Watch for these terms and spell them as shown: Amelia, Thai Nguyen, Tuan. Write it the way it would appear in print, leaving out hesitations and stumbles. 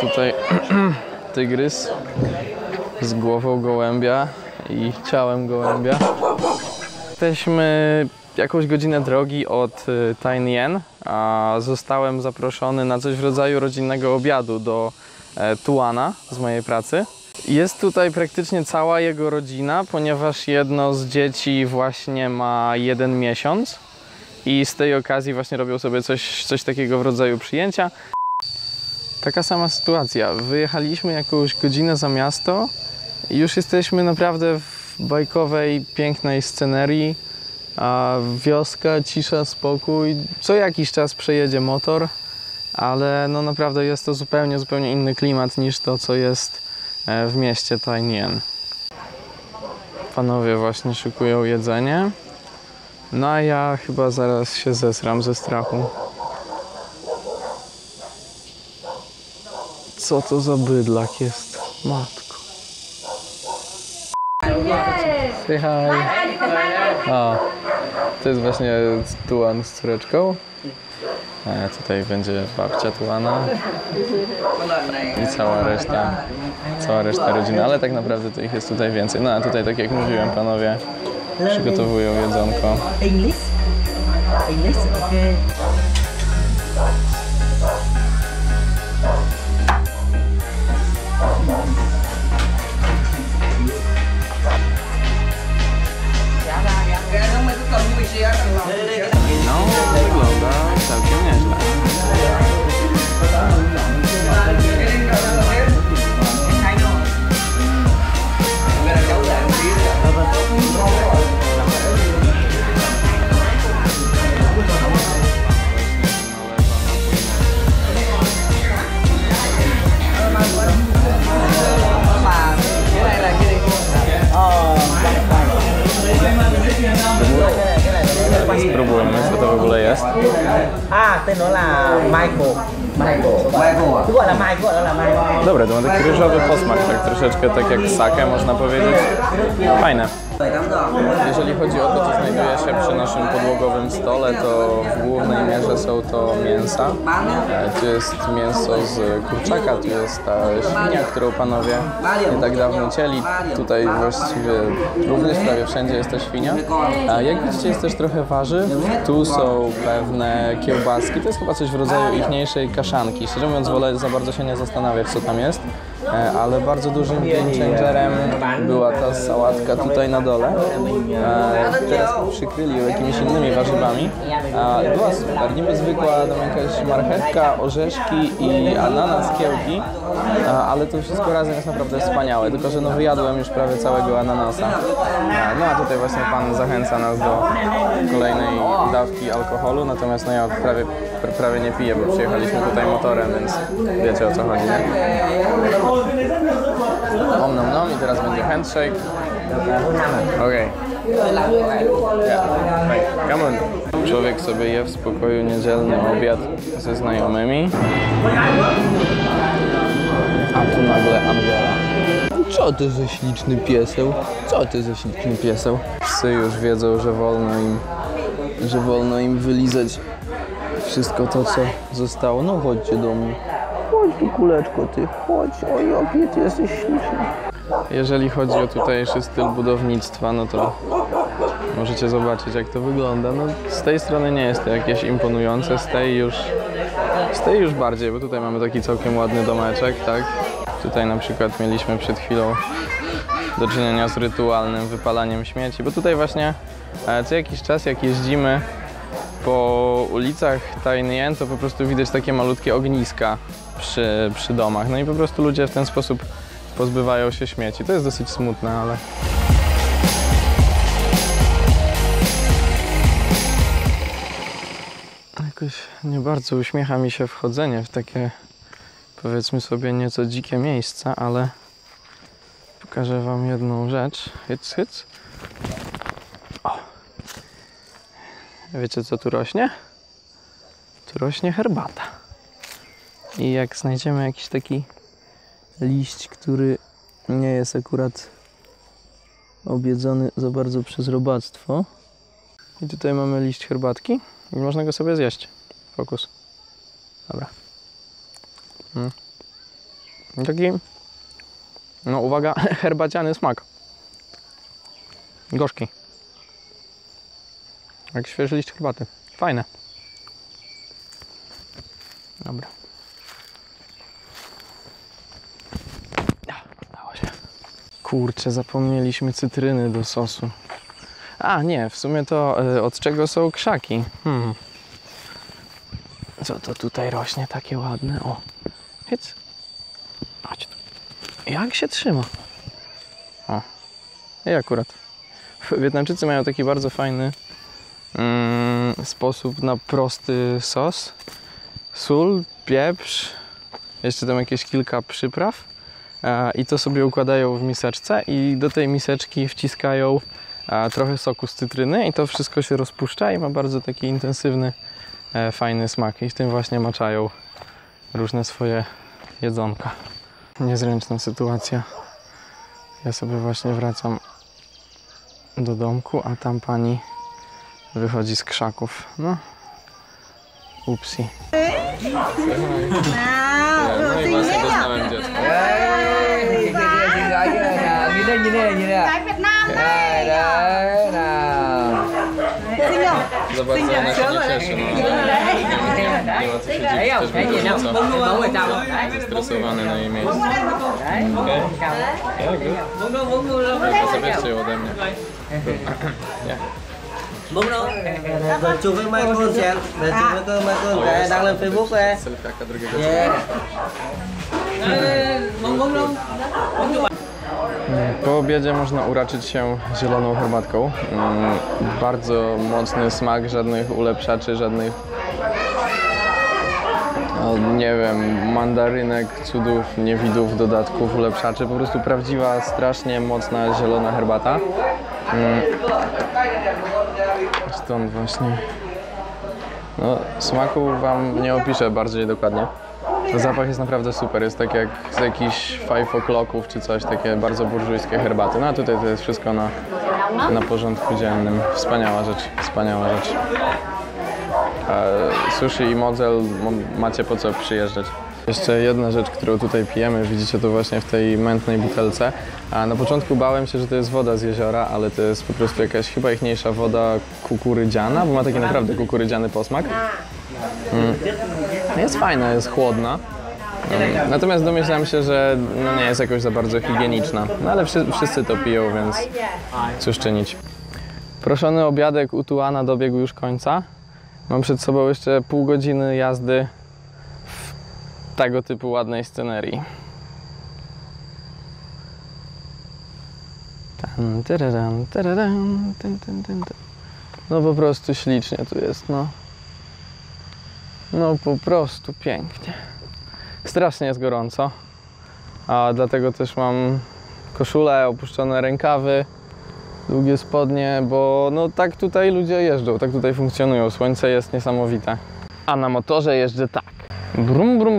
tutaj tygrys z głową gołębia i ciałem gołębia. Jesteśmy jakąś godzinę drogi od Thai Nguyen, a zostałem zaproszony na coś w rodzaju rodzinnego obiadu do Tuana z mojej pracy. Jest tutaj praktycznie cała jego rodzina, ponieważ jedno z dzieci właśnie ma 1 miesiąc i z tej okazji właśnie robią sobie coś takiego w rodzaju przyjęcia. Taka sama sytuacja. Wyjechaliśmy jakąś godzinę za miasto i już jesteśmy naprawdę w bajkowej, pięknej scenerii. A wioska, cisza, spokój. Co jakiś czas przejedzie motor, ale no naprawdę jest to zupełnie inny klimat niż to, co jest w mieście Thai Nguyen. Panowie właśnie szykują jedzenie. No a ja chyba zaraz się zesram ze strachu. Co to za bydlak jest, matko. Say hi. A, to jest właśnie Tuan z córeczką. Tutaj będzie babcia Tuana i cała reszta rodziny, ale tak naprawdę to ich jest tutaj więcej. No a tutaj, tak jak mówiłem, panowie przygotowują jedzonko. No, wygląda całkiem nieźle. Spróbujmy, co to w ogóle jest. Dobra, to ma taki ryżowy posmak, tak troszeczkę tak jak sake, można powiedzieć. Fajne. Jeżeli chodzi o to, co znajduje się przy naszym podłogowym stole, to w głównej mierze są to mięsa. Tu jest mięso z kurczaka, tu jest ta świnia, którą panowie nie tak dawno cieli. Tutaj właściwie również prawie wszędzie jest ta świnia. A jak widzicie, jest też trochę warzyw. Tu są pewne kiełbaski. To jest chyba coś w rodzaju ichniejszej kaszanki. Szczerze mówiąc, wolę za bardzo się nie zastanawiać, co tam jest. Ale bardzo dużym game changerem była ta sałatka tutaj na dole. Teraz przykryli ją jakimiś innymi warzywami. Była super, niby zwykła tam jakaś marchewka, orzeszki i ananas, kiełki, ale to wszystko razem jest naprawdę wspaniałe, tylko że no wyjadłem już prawie całego ananasa. No a tutaj właśnie pan zachęca nas do kolejnej dawki alkoholu, natomiast no ja prawie nie piję, bo przyjechaliśmy tutaj motorem, więc wiecie, o co chodzi, nie? Om nom nom i teraz będzie handshake. Okej. Come on. Człowiek sobie je w spokoju niedzielny obiad ze znajomymi. A tu nagle Amelia. Co ty za śliczny pieseł? Co ty za śliczny pieseł? Psy już wiedzą, że wolno im wylizać wszystko to, co zostało. No chodźcie do mnie. Chodź tu, kuleczko, ty, chodź, oj, opie, ty jesteś śliczny. Jeżeli chodzi o tutejszy styl budownictwa, no to możecie zobaczyć, jak to wygląda. No, z tej strony nie jest to jakieś imponujące, z tej już bardziej, bo tutaj mamy taki całkiem ładny domeczek, tak? Tutaj na przykład mieliśmy przed chwilą do czynienia z rytualnym wypalaniem śmieci, bo tutaj właśnie co jakiś czas, jak jeździmy po ulicach Thai Nguyen, to po prostu widać takie malutkie ogniska przy domach. No i po prostu ludzie w ten sposób pozbywają się śmieci. To jest dosyć smutne, ale... Jakoś nie bardzo uśmiecha mi się wchodzenie w takie, powiedzmy sobie, nieco dzikie miejsca, ale pokażę wam jedną rzecz. Hyc, hyc. O! Wiecie, co tu rośnie? Tu rośnie herbata. I jak znajdziemy jakiś taki liść, który nie jest akurat objedzony za bardzo przez robactwo. I tutaj mamy liść herbatki i można go sobie zjeść. Fokus. Dobra. Taki, no uwaga, herbaciany smak. Gorzki. Jak świeży liść herbaty. Fajne. Dobra. Udało się. Kurczę, zapomnieliśmy cytryny do sosu. A nie, w sumie to od czego są krzaki? Co to tutaj rośnie takie ładne? O, więc chodź tu. Jak się trzyma? O, i akurat. Wietnamczycy mają taki bardzo fajny sposób na prosty sos. Sól, pieprz, jeszcze tam jakieś kilka przypraw i to sobie układają w miseczce i do tej miseczki wciskają trochę soku z cytryny i to wszystko się rozpuszcza i ma bardzo taki intensywny, fajny smak i w tym właśnie maczają różne swoje jedzonka. Niezręczna sytuacja. Ja sobie właśnie wracam do domku, a tam pani wychodzi z krzaków. No, upsi. Zestresowany na jej miejscu. Zabierzcie ją ode mnie. Bố đâu? Rồi chụp với Michael xem, rồi chụp với Michael đăng lên Facebook nè. Po obiedzie można uraczyć się zieloną herbatką. Bardzo mocny smak, żadnych ulepszaczy, żadnych, nie wiem, mandarynek, cudów, niewidów, dodatków, ulepszaczy. Po prostu prawdziwa, strasznie mocna zielona herbata. Stąd właśnie. No, smaku wam nie opiszę bardziej dokładnie. Zapach jest naprawdę super, jest tak jak z jakichś 5 o'clocków czy coś, takie bardzo burżujskie herbaty. No a tutaj to jest wszystko na porządku dziennym. Wspaniała rzecz, wspaniała rzecz. Sushi i modzel macie po co przyjeżdżać. Jeszcze jedna rzecz, którą tutaj pijemy, widzicie to właśnie w tej mętnej butelce. A na początku bałem się, że to jest woda z jeziora, ale to jest po prostu jakaś chyba ichniejsza woda kukurydziana, bo ma taki naprawdę kukurydziany posmak. Jest fajna, jest chłodna. Natomiast domyślam się, że no nie jest jakoś za bardzo higieniczna. No ale wszyscy to piją, więc cóż czynić. Proszony obiadek u Tuana dobiegł już końca. Mam przed sobą jeszcze pół godziny jazdy w tego typu ładnej scenerii. No po prostu ślicznie tu jest, no. No po prostu pięknie. Strasznie jest gorąco, a dlatego też mam koszulę, opuszczone rękawy, długie spodnie, bo no tak tutaj ludzie jeżdżą, tak tutaj funkcjonują. Słońce jest niesamowite. A na motorze jeżdżę tak. Brum, brum.